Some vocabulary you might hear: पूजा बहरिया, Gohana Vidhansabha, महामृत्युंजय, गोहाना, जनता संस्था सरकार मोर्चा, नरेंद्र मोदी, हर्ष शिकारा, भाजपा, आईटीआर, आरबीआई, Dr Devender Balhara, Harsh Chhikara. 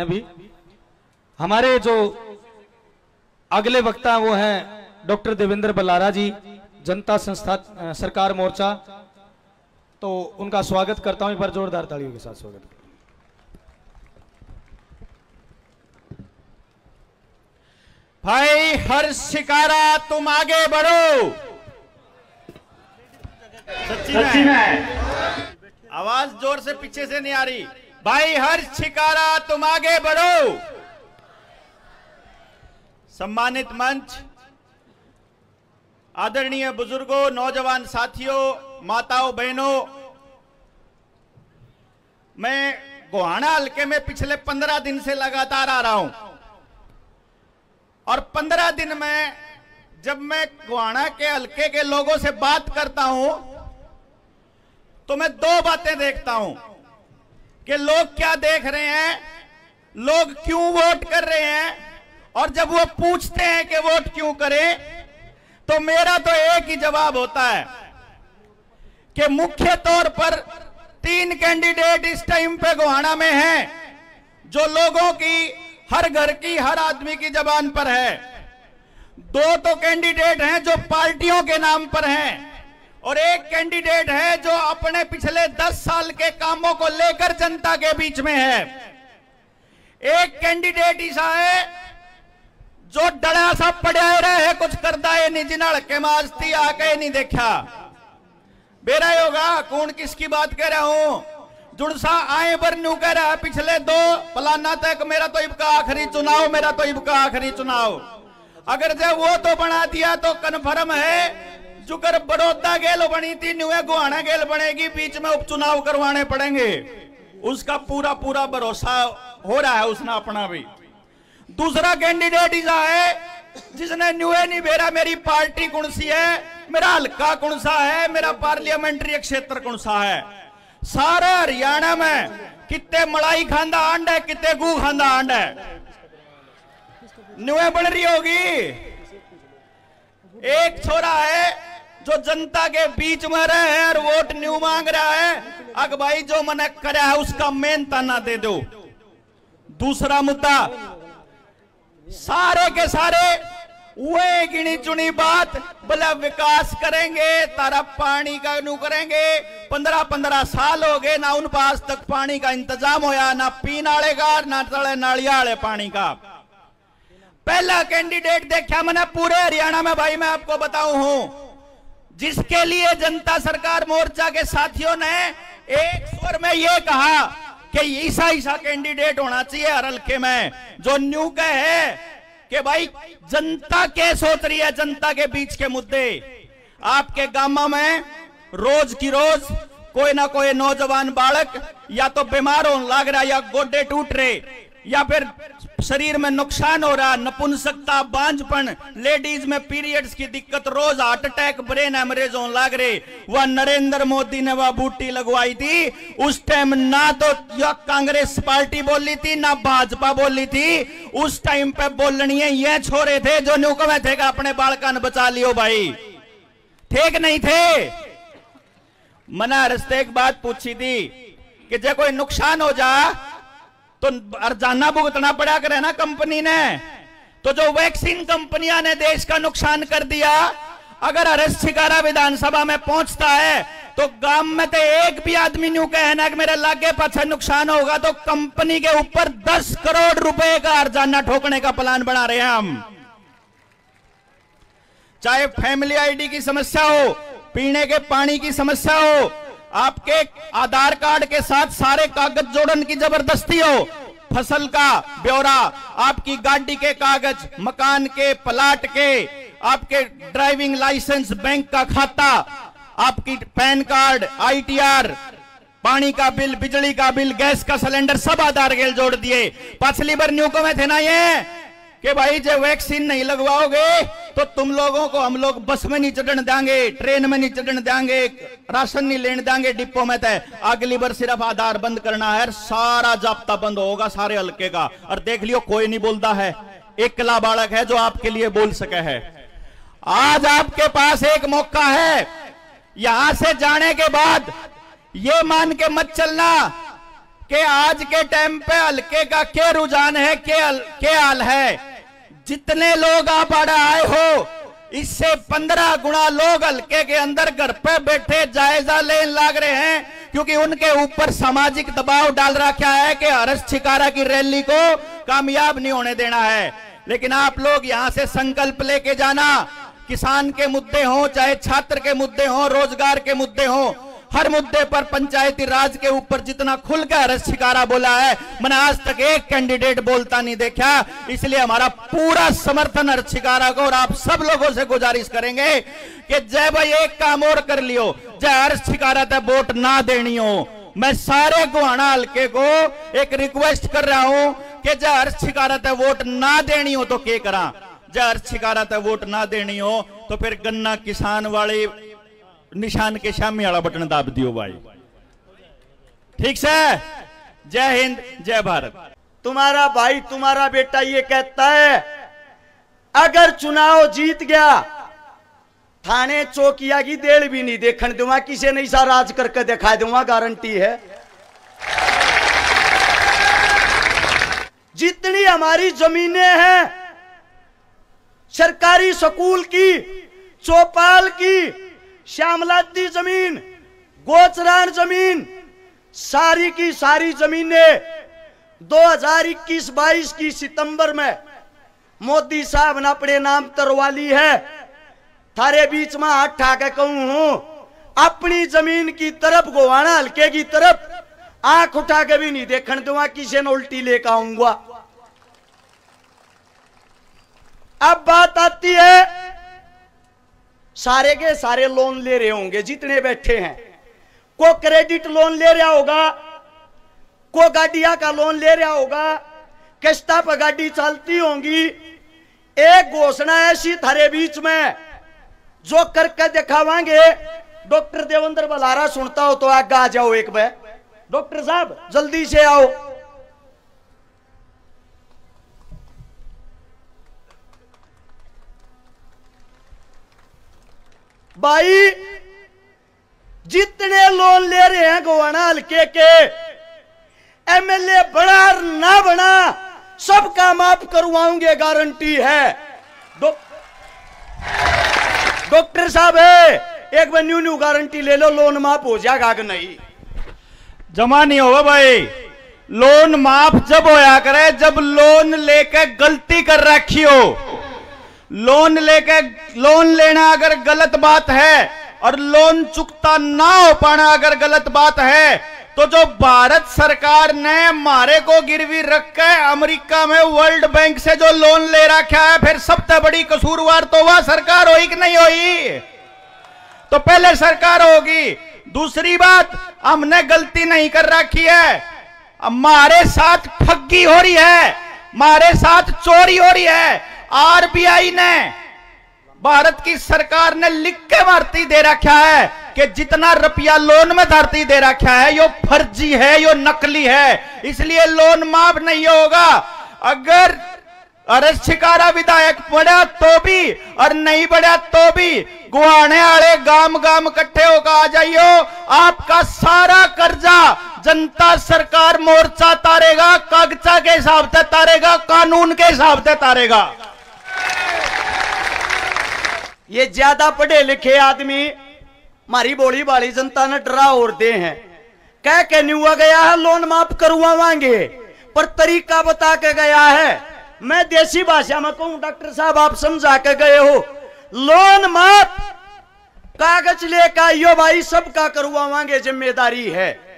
अभी हमारे जो अगले वक्ता वो हैं डॉक्टर देवेंद्र बलहारा जी, जनता संस्था सरकार मोर्चा। तो उनका स्वागत करता हूं एक बार जोरदार तालियों के साथ स्वागत। भाई हर्ष शिकारा तुम आगे बढ़ो, सच्ची में आवाज जोर से पीछे से नहीं आ रही। भाई हर्ष छिकारा तुम आगे बढ़ो। सम्मानित मंच, आदरणीय बुजुर्गों, नौजवान साथियों, माताओं बहनों, मैं गोहाना हलके में पिछले 15 दिन से लगातार आ रहा हूं और 15 दिन में जब मैं गोहाना के हलके के लोगों से बात करता हूं तो मैं 2 बातें देखता हूं कि लोग क्या देख रहे हैं, लोग क्यों वोट कर रहे हैं, और जब वो पूछते हैं कि वोट क्यों करें तो मेरा तो एक ही जवाब होता है कि मुख्य तौर पर 3 कैंडिडेट इस टाइम पे गोहाना में हैं जो लोगों की, हर घर की, हर आदमी की जबान पर है। 2 तो कैंडिडेट हैं जो पार्टियों के नाम पर हैं और 1 कैंडिडेट है जो अपने पिछले 10 साल के कामों को लेकर जनता के बीच में है। 1 कैंडिडेट ऐसा है जो डरा सा पड़ा रहे, कुछ करता है नहीं, जिना के माजती आके नहीं देखा बेरा होगा। कौन किसकी बात कह रहा हूं, जुड़सा आए पर न्यू कह रहा है पिछले 2 फलाना तक मेरा तो इबका आखिरी चुनाव, मेरा तो इबका आखिरी चुनाव। अगर जब वो तो बना दिया तो कन्फर्म है जुकर बड़ौदा गेल बनी थी, न्यू गोहाना गेल बनेगी, बीच में उपचुनाव करवाने पड़ेंगे। उसका पूरा पूरा भरोसा हो रहा है उसने अपना भी। दूसरा कैंडिडेट ऐसा है जिसने न्यू नहीं बेरा मेरी पार्टी कौन सी है, मेरा हल्का कौन सा है, मेरा पार्लियामेंट्री क्षेत्र कौन सा है। सारा हरियाणा में कितने मलाई खांदा आंड है, कितने गू खांदा आंड है, न्यू बन रही होगी। एक छोरा है जो जनता के बीच में रहे हैं और वोट न्यू मांग रहा है, अग भाई जो मना कर रहा है उसका मेन ताना दे दो। दूसरा मुद्दा, सारे के सारे वे गिनी चुनी बात भला विकास करेंगे, तारा पानी का न्यू करेंगे। 15-15 साल हो गए ना उन पास तक पानी का इंतजाम होया, ना पीने वाले का, ना तले नालिया वाले पानी का। पहला कैंडिडेट देखा मैंने पूरे हरियाणा में। भाई मैं आपको बताऊं हूं जिसके लिए जनता सरकार मोर्चा के साथियों ने एक स्वर में यह कहा कि ईसा कैंडिडेट होना चाहिए हर हलके में, जो न्यू का है कि भाई जनता क्या सोच रही है, जनता के बीच के मुद्दे। आपके गांव में रोज की रोज कोई ना कोई नौजवान बालक या तो बीमार हो लग रहा, या गोडे टूट रहे, या फिर शरीर में नुकसान हो रहा, नपुंसकता, बांझपन, लेडीज में पीरियड्स की दिक्कत, रोज हार्ट अटैक, ब्रेन हेमरेज होने लग रहे। वह नरेंद्र मोदी ने वह बूटी लगवाई थी उस टाइम, ना तो कांग्रेस पार्टी बोली थी ना भाजपा बोली थी उस टाइम पे, बोलनी है ये छोरे थे जो न्यूक में थे, अपने बालकान बचा लियो भाई, ठीक नहीं थे। मना रस्ते एक बात पूछी थी कि जो कोई नुकसान हो जा तो अर्जाना भुगतना पड़ा करे ना कंपनी ने, तो जो वैक्सीन कंपनियां ने देश का नुकसान कर दिया, अगर हर्ष छिकारा विधानसभा में पहुंचता है तो गांव में तो एक भी आदमी न्यू कहे ना कि मेरे लागे पाछे नुकसान होगा, तो कंपनी के ऊपर 10 करोड़ रुपए का अर्जाना ठोकने का प्लान बना रहे हैं हम। चाहे फैमिली आईडी की समस्या हो, पीने के पानी की समस्या हो, आपके आधार कार्ड के साथ सारे कागज जोड़ने की जबरदस्ती हो, फसल का ब्यौरा, आपकी गाड़ी के कागज, मकान के, प्लाट के, आपके ड्राइविंग लाइसेंस, बैंक का खाता, आपकी पैन कार्ड, आईटीआर, पानी का बिल, बिजली का बिल, गैस का सिलेंडर, सब आधार गेल जोड़ दिए। पिछली बार न्यूको में थे ना ये कि भाई जब वैक्सीन नहीं लगवाओगे तो तुम लोगों को हम लोग बस में नहीं चढ़ने देंगे, ट्रेन में नहीं चढ़ने देंगे, राशन नहीं लेने देंगे डिपो में। तय अगली बार सिर्फ आधार बंद करना है, सारा जाप्ता बंद होगा सारे हलके का। और देख लियो कोई नहीं बोलता है, एक कला बालक है जो आपके लिए बोल सके है। आज आपके पास एक मौका है, यहां से जाने के बाद ये मान के मत चलना कि आज के टाइम पे हल्के का क्या रुझान है, क्या हाल है। जितने लोग आप आए हो इससे 15 गुना लोग हल्के के अंदर घर पे बैठे जायजा लेने लग रहे हैं, क्योंकि उनके ऊपर सामाजिक दबाव डाल रखा है कि हर्ष छिकारा की रैली को कामयाब नहीं होने देना है। लेकिन आप लोग यहाँ से संकल्प लेके जाना, किसान के मुद्दे हो, चाहे छात्र के मुद्दे हो, रोजगार के मुद्दे हो, हर मुद्दे पर पंचायती राज के ऊपर जितना खुल के हर्ष छिकारा बोला है, मैंने आज तक एक कैंडिडेट बोलता नहीं देखा। इसलिए हमारा पूरा समर्थन हर्ष छिकारा को, और आप सब लोगों से गुजारिश करेंगे कि जय भाई एक काम और कर लियो, जय हर्ष छिकारा तक वोट ना देनी हो। मैं सारे गोहाना हल्के को एक रिक्वेस्ट कर रहा हूं कि जय हर्ष छिकारा तक वोट ना देनी हो तो क्या करा, जय हर्ष छिकारा तक वोट ना देनी हो तो फिर गन्ना किसान वाली निशान के सामने वाला बटन दाब दियो भाई, ठीक से। जय हिंद, जय भारत। तुम्हारा भाई, तुम्हारा बेटा ये कहता है अगर चुनाव जीत गया थाने चौकिया की देल भी नहीं देखने दूंगा, किसे नहीं सा राज करके दिखा दूंगा, गारंटी है। जितनी हमारी जमीनें हैं सरकारी स्कूल की, चौपाल की, श्यामलाती जमीन, गोचरान जमीन, सारी की सारी जमीनें 2021-22 की सितंबर में मोदी साहब ने अपने नाम तरवाली है। थारे बीच में हाथ ठा के कहूं हूं, अपनी जमीन की तरफ, गोहाना हल्के की तरफ आंख उठा के भी नहीं देखने दूंगा, किसी ने उल्टी लेकर आऊंगा। अब बात आती है सारे के सारे लोन ले रहे होंगे जितने बैठे हैं, को क्रेडिट लोन ले रहा होगा, को गाड़िया का लोन ले रहा होगा, किस्ता पर गाड़ी चलती होंगी। एक घोषणा ऐसी थारे बीच में जो करके दिखावांगे, डॉक्टर देवेंद्र बलहारा सुनता हो तो आगे आ जाओ एक बार, डॉक्टर साहब जल्दी से आओ। भाई जितने लोन ले रहे हैं गोहाना हल्के के, एमएलए बना ना बना सब काम आप करवाऊंगे, गारंटी है। डॉक्टर साहब एक बार न्यू गारंटी ले लो, लोन माफ हो जाएगा कि नहीं। जमा नहीं होगा भाई, लोन माफ जब होया करे जब लोन लेके गलती कर रखी हो। लोन लेना अगर गलत बात है और लोन चुकता ना हो पाना अगर गलत बात है, तो जो भारत सरकार ने हमारे को गिरवी रख के अमेरिका में वर्ल्ड बैंक से जो लोन ले रखा है, फिर सबसे बड़ी कसूरवार तो वह सरकार होई कि नहीं होई, तो पहले सरकार होगी। दूसरी बात, हमने गलती नहीं कर रखी है, हमारे साथ ठगी हो रही है, हमारे साथ चोरी हो रही है। आरबीआई ने, भारत की सरकार ने लिख के भारती दे रखा है कि जितना रुपया लोन में धरती दे रखा है यो फर्जी है, यो नकली है, इसलिए लोन माफ नहीं होगा। अगर हर्ष छिकारा विधायक बढ़ा तो भी और नहीं बढ़ा तो भी, गोहाने वाले गांव गांव इकट्ठे होकर आ जाइयो, आपका सारा कर्जा जनता सरकार मोर्चा तारेगा, कागजा के हिसाब से तारेगा, कानून के हिसाब से तारेगा। ये ज्यादा पढ़े लिखे आदमी मारी बोली वाली जनता ने डरा और दे हैं, कह के नहीं हुआ गया है लोन माफ करवा मांगे, पर तरीका बता के गया है। मैं देसी भाषा में कहूं, डॉक्टर साहब आप समझा के गए हो, लोन माफ कागज लेकर आइयो भाई, सबका करवा मांगे, जिम्मेदारी है।